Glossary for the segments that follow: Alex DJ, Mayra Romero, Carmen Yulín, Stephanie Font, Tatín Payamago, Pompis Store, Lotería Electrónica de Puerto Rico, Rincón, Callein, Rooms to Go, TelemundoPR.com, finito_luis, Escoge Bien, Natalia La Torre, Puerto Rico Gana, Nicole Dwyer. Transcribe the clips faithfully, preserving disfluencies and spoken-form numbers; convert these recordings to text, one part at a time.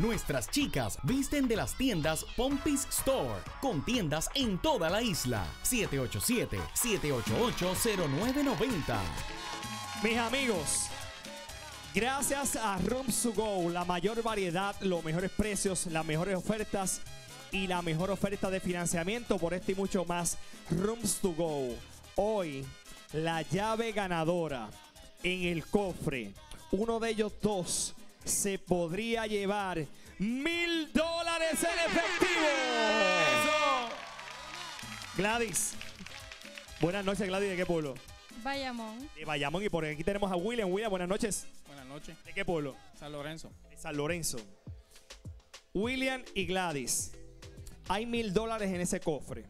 Nuestras chicas visten de las tiendas Pompis Store, con tiendas en toda la isla. siete ocho siete, siete ocho ocho, cero nueve nueve cero. Mis amigos, gracias a Rooms to Go, la mayor variedad, los mejores precios, las mejores ofertas y la mejor oferta de financiamiento por este y mucho más. Rooms to Go. Hoy, la llave ganadora en el cofre, uno de ellos dos, se podría llevar mil dólares en efectivo. ¡Eso! Gladys. Buenas noches, Gladys. ¿De qué pueblo? Bayamón. De Bayamón. Y por aquí tenemos a William. William, buenas noches. Buenas noches. ¿De qué pueblo? San Lorenzo. De San Lorenzo. William y Gladys. Hay mil dólares en ese cofre.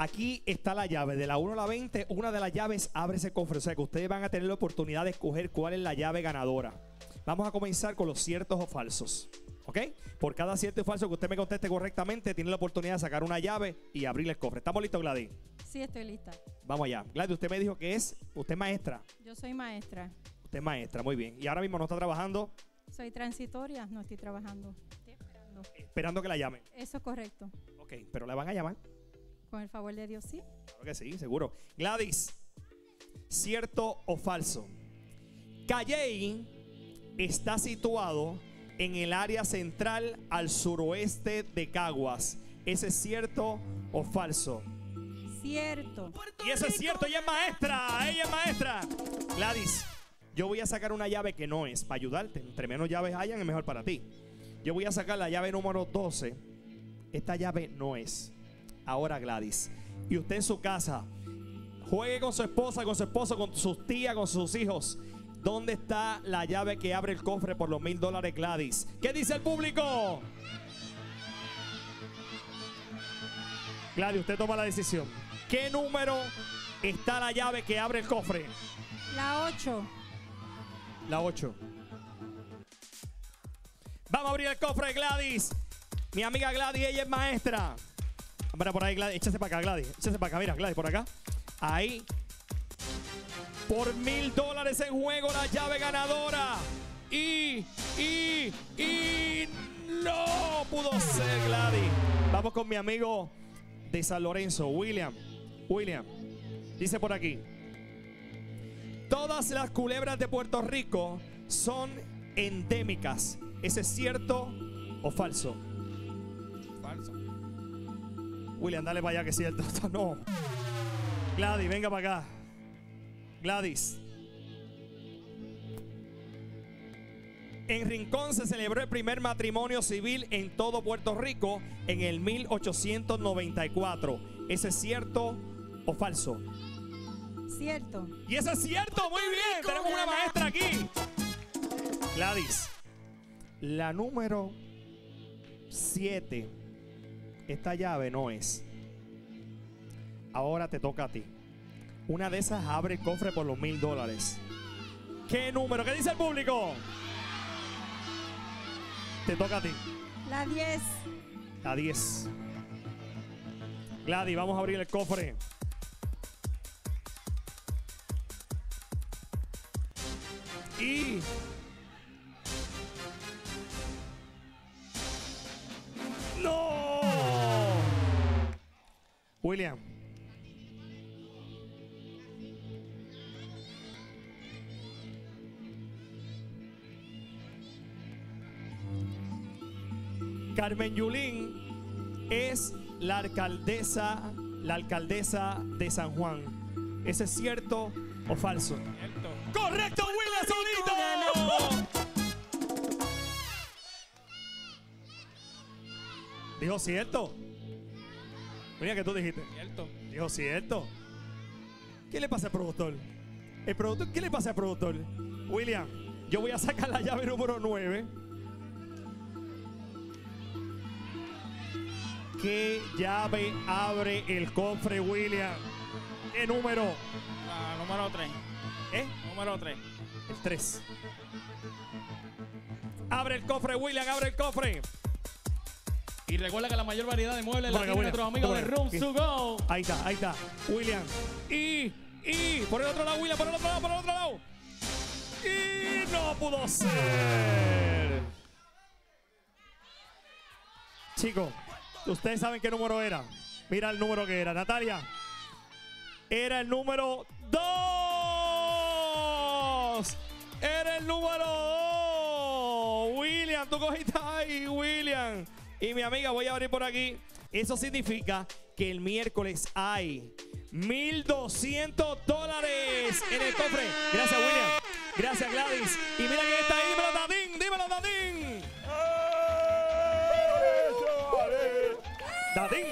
Aquí está la llave, de la uno a la veinte, una de las llaves abre ese cofre. O sea que ustedes van a tener la oportunidad de escoger cuál es la llave ganadora. Vamos a comenzar con los ciertos o falsos, ¿ok? Por cada cierto y falso que usted me conteste correctamente, tiene la oportunidad de sacar una llave y abrir el cofre. ¿Estamos listos, Gladys? Sí, estoy lista. Vamos allá. Gladys, usted me dijo que es, usted es maestra. Yo soy maestra. Usted es maestra, muy bien. ¿Y ahora mismo no está trabajando? Soy transitoria, no estoy trabajando. Estoy esperando. Esperando que la llamen. Eso es correcto. Ok, pero ¿la van a llamar? Con el favor de Dios, sí. Claro que sí, seguro. Gladys, ¿cierto o falso? Callein está situado en el área central al suroeste de Caguas. ¿Ese es cierto o falso? Cierto. Y eso es cierto, ella es maestra, ella es maestra. Gladys, yo voy a sacar una llave que no es, para ayudarte. Entre menos llaves hayan, es mejor para ti. Yo voy a sacar la llave número doce. Esta llave no es. Ahora, Gladys, y usted en su casa, juegue con su esposa, con su esposo, con sus tías, con sus hijos. ¿Dónde está la llave que abre el cofre por los mil dólares, Gladys? ¿Qué dice el público? Gladys, usted toma la decisión. ¿Qué número está la llave que abre el cofre? La ocho. La ocho. Vamos a abrir el cofre, Gladys. Mi amiga Gladys, ella es maestra. Mira por ahí, Gladys. Échase para acá, Gladys. Échase para acá. Mira, Gladys, por acá. Ahí. Por mil dólares en juego, la llave ganadora. Y, y, y... ¡No pudo ser, Gladys! Vamos con mi amigo de San Lorenzo, William. William, dice por aquí. Todas las culebras de Puerto Rico son endémicas. ¿Eso es cierto o falso? Falso. William, dale para allá que es cierto. No. Gladys, venga para acá. Gladys. En Rincón se celebró el primer matrimonio civil en todo Puerto Rico en el mil ochocientos noventa y cuatro. ¿Eso es cierto o falso? Cierto. Y eso es cierto. Muy bien. Tenemos una maestra aquí. Gladys. La número siete. Esta llave no es. Ahora te toca a ti. Una de esas abre el cofre por los mil dólares. ¿Qué número? ¿Qué dice el público? Te toca a ti. La diez. La diez. Gladys, vamos a abrir el cofre. Y... ¡no! William. Carmen Yulín es la alcaldesa, la alcaldesa de San Juan. ¿Eso es cierto o falso? Cierto. ¡Correcto, William Solito! Dijo cierto. Mira que tú dijiste. Cierto. Dijo cierto. ¿Qué le pasa al productor? El productor, ¿qué le pasa al productor? William, yo voy a sacar la llave número nueve. ¿Qué llave abre el cofre, William? ¿Qué número? La número tres. ¿Eh? Número tres. El tres. Abre el cofre, William, abre el cofre. Y recuerda que la mayor variedad de muebles la tienen nuestros amigos de Rooms to Go. Ahí está, ahí está. William. Y, y, por el otro lado, William, por el otro lado, por el otro lado. Y no pudo ser. Chicos, ustedes saben qué número era. Mira el número que era, Natalia. Era el número dos. Era el número dos. William, tú cogiste ahí, William. Y mi amiga, voy a abrir por aquí. Eso significa que el miércoles hay mil doscientos dólares en el cofre. Gracias, William. Gracias, Gladys. Y mira quién está ahí. Dímelo, Tatín. Dímelo, Tatín. Tatín.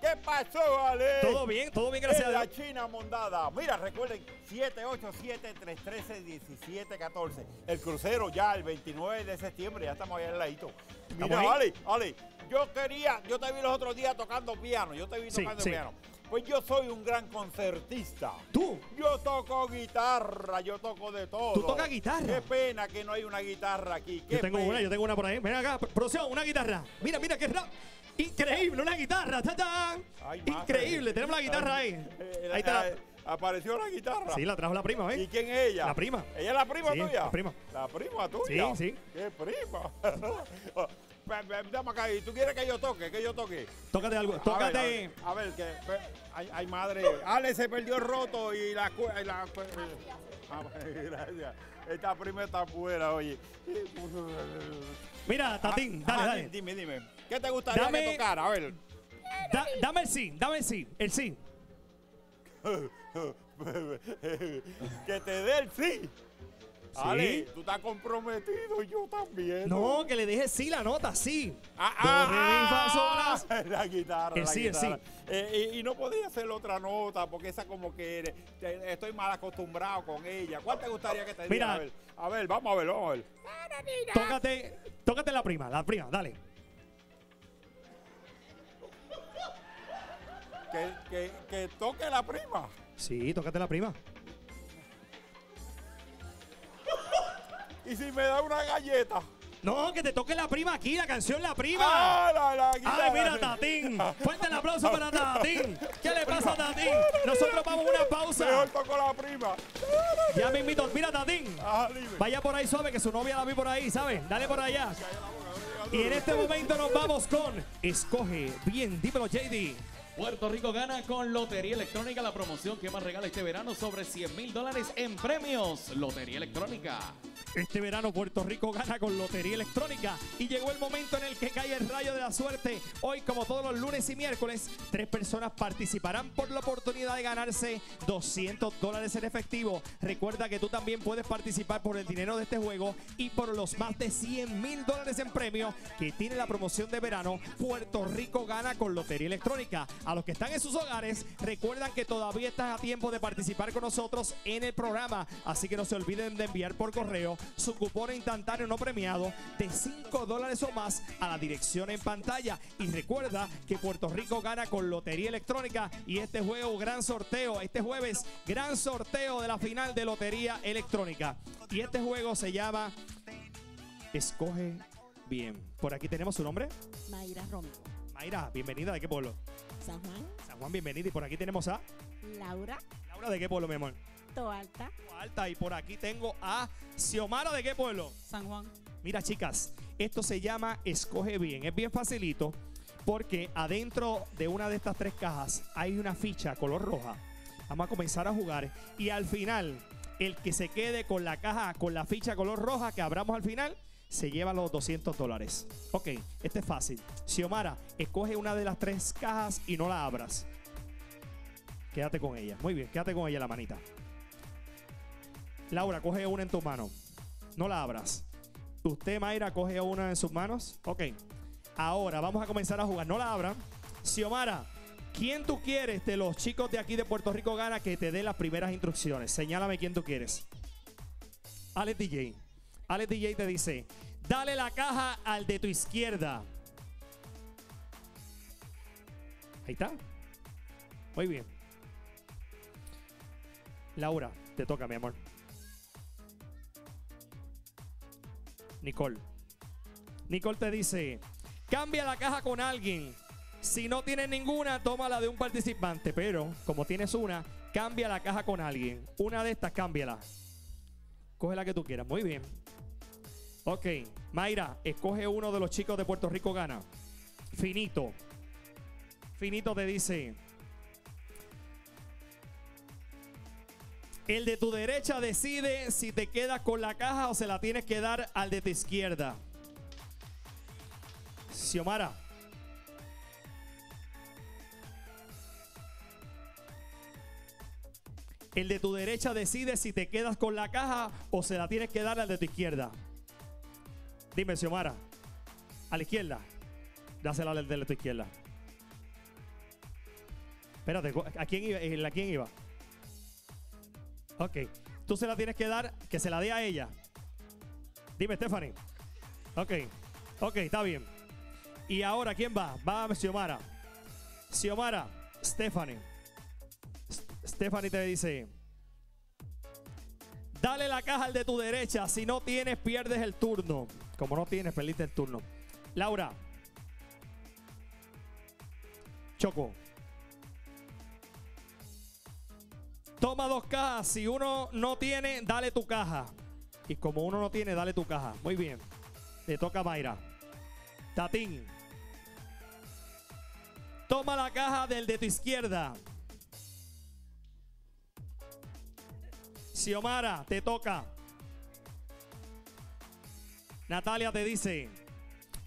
¿Qué pasó, Ale? Todo bien, todo bien, gracias a Dios. La China Mondada. Mira, recuerden, siete ocho siete, tres uno tres, uno siete uno cuatro. El crucero ya, el veintinueve de septiembre, ya estamos allá al ladito. Mira, Ale, Ale, yo quería, yo te vi los otros días tocando piano, yo te vi sí, tocando sí. piano. Pues yo soy un gran concertista. ¿Tú? Yo toco guitarra, yo toco de todo. ¿Tú tocas guitarra? Qué pena que no hay una guitarra aquí. Qué yo tengo pena. una, yo tengo una por ahí. Ven acá, producción, una guitarra. Mira, mira, qué rap. Increíble, una guitarra. ¡Tatán! Ay, increíble, madre. Tenemos la guitarra ahí. Eh, ahí está. Eh, apareció la guitarra. Sí, la trajo la prima, ¿ves? ¿Y quién es ella? La prima. ¿Ella es la prima sí, tuya? La prima. La prima tuya. Sí, sí. Qué prima. Dame acá, ¿y tú quieres que yo toque? Que yo toque. Tócate algo, tócate. A ver, a ver, a ver que. Ay, ay, madre. Ale se perdió el roto y la. Y la ay, gracias. Esta prima está afuera, oye. Mira, Tatín, dale, ah, dale. Dime, dime. ¿Qué te gustaría dame, que tocara? A ver. Da, dame el sí, dame el sí, el sí. Que te dé el sí. ¿Sí? Ale, tú estás comprometido y yo también. No, no, que le dije sí la nota, sí. Ah, ah, ah, la guitarra, el la sí, guitarra. Sí. Eh, y, y no podía hacer otra nota porque esa como que te, estoy mal acostumbrado con ella. ¿Cuál te gustaría que te diera? Mira, a ver, a ver, vamos a ver, vamos a ver. Tócate, tócate la prima, la prima, dale. Que, que, que toque la prima. Sí, tócate la prima. ¿Y si me da una galleta? No, que te toque la prima aquí, la canción La Prima. Ah, la, la, la, Ay, mira, Tatín. Fuerte el aplauso para Tatín. ¿Qué le pasa a Tatín? Nosotros vamos a una pausa. Mejor toco la prima. Ya me invito. Mira, Tatín. Ajá, vaya por ahí suave, que su novia la vi por ahí, ¿sabes? Dale por allá. Y en este momento nos vamos con Escoge Bien. Dímelo, J D. Puerto Rico Gana con Lotería Electrónica, la promoción que más regala este verano sobre cien mil dólares en premios. Lotería Electrónica. Este verano Puerto Rico Gana con Lotería Electrónica y llegó el momento en el que cae el rayo de la suerte. Hoy, como todos los lunes y miércoles, tres personas participarán por la oportunidad de ganarse doscientos dólares en efectivo. Recuerda que tú también puedes participar por el dinero de este juego y por los más de cien mil dólares en premios que tiene la promoción de verano Puerto Rico Gana con Lotería Electrónica. A los que están en sus hogares, recuerdan que todavía estás a tiempo de participar con nosotros en el programa. Así que no se olviden de enviar por correo su cupón instantáneo no premiado de cinco dólares o más a la dirección en pantalla. Y recuerda que Puerto Rico Gana con Lotería Electrónica y este juego, gran sorteo, este jueves, gran sorteo de la final de Lotería Electrónica. Y este juego se llama Escoge Bien. Por aquí tenemos su nombre. Mayra Romero. Mayra, bienvenida. ¿De qué pueblo? San Juan. San Juan, bienvenida. Y por aquí tenemos a... Laura. Laura, ¿de qué pueblo, mi amor? Toalta. Toalta. Y por aquí tengo a Xiomara, ¿de qué pueblo? San Juan. Mira, chicas, esto se llama Escoge Bien. Es bien facilito porque adentro de una de estas tres cajas hay una ficha color roja. Vamos a comenzar a jugar. Y al final, el que se quede con la caja, con la ficha color roja que abramos al final... se lleva los doscientos dólares. Ok, este es fácil. Xiomara, escoge una de las tres cajas y no la abras. Quédate con ella. Muy bien, quédate con ella la manita. Laura, coge una en tus manos. No la abras. Usted, Mayra, coge una en sus manos. Ok, ahora vamos a comenzar a jugar. No la abran. Xiomara, ¿quién tú quieres de los chicos de aquí de Puerto Rico Gana que te dé las primeras instrucciones? Señálame quién tú quieres. Alex D J. Alex D J te dice, dale la caja al de tu izquierda. Ahí está. Muy bien. Laura, te toca, mi amor. Nicole. Nicole te dice, cambia la caja con alguien. Si no tienes ninguna, toma la de un participante. Pero, como tienes una, cambia la caja con alguien. Una de estas, cámbiala. Coge la que tú quieras. Muy bien. Ok, Mayra, escoge uno de los chicos de Puerto Rico Gana. Finito. Finito te dice: el de tu derecha decide si te quedas con la caja o se la tienes que dar al de tu izquierda. Xiomara. El de tu derecha decide si te quedas con la caja o se la tienes que dar al de tu izquierda. Dime, Xiomara. A la izquierda. Dásela al de tu izquierda. Espérate, ¿a quién iba? ¿A quién iba? Ok, tú se la tienes que dar, que se la dé a ella. Dime, Stephanie. Ok, ok, está bien. Y ahora, ¿quién va? Va Xiomara. Xiomara, Stephanie. Stephanie te dice: dale la caja al de tu derecha. Si no tienes, pierdes el turno. Como no tienes, perdiste el turno. Laura. Choco. Toma dos cajas. Si uno no tiene, dale tu caja. Y como uno no tiene, dale tu caja. Muy bien. Le toca a Mayra. Tatín. Toma la caja del de tu izquierda. Xiomara, te toca. Natalia te dice: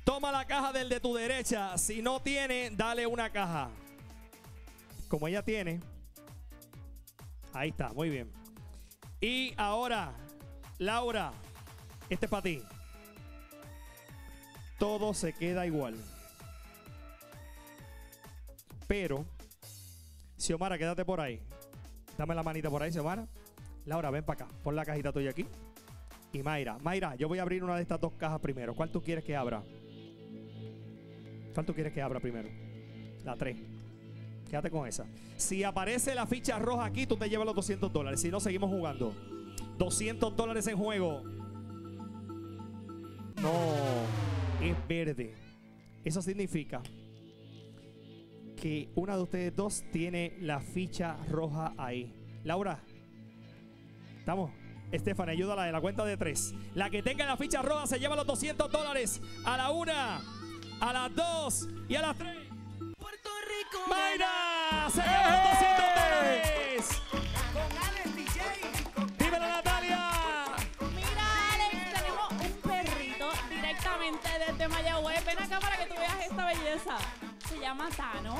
toma la caja del de tu derecha. Si no tiene, dale una caja. Como ella tiene. Ahí está, muy bien. Y ahora, Laura, este es para ti. Todo se queda igual. Pero, Xiomara, quédate por ahí. Dame la manita por ahí, Xiomara. Laura, ven para acá. Pon la cajita tuya aquí. Y Mayra, Mayra, yo voy a abrir una de estas dos cajas primero. ¿Cuál tú quieres que abra? ¿Cuál tú quieres que abra primero? La tres. Quédate con esa. Si aparece la ficha roja aquí, tú te llevas los doscientos dólares. Si no, seguimos jugando. doscientos dólares en juego. No, es verde. Eso significa que una de ustedes dos tiene la ficha roja ahí. Laura, ¿estamos? Stephanie, ayúdala de la cuenta de tres. La que tenga la ficha roja se lleva los doscientos dólares. A la una, a las dos y a las tres. ¡Mayra! ¡Se llevan los doscientos dólares! Con Alex D J. ¡Dímelo, Natalia! Mira, Alex, tenemos un perrito directamente desde Mayagüez. Ven acá para que tú veas esta belleza. Se llama Thanos.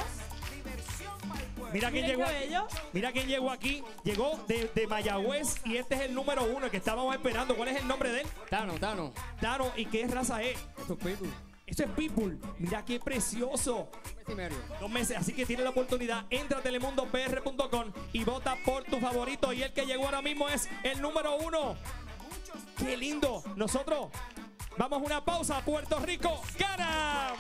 Mira quién llegó aquí. Mira quién llegó aquí. Llegó de, de Mayagüez y este es el número uno que estábamos esperando. ¿Cuál es el nombre de él? Thanos, Thanos. Thanos, ¿y qué raza es? Esto es Pitbull. Esto es Pitbull. Mira qué precioso. Dos meses, así que tienes la oportunidad. Entra a Telemundo P R punto com y vota por tu favorito. Y el que llegó ahora mismo es el número uno. ¡Qué lindo! Nosotros vamos a una pausa. Puerto Rico gana.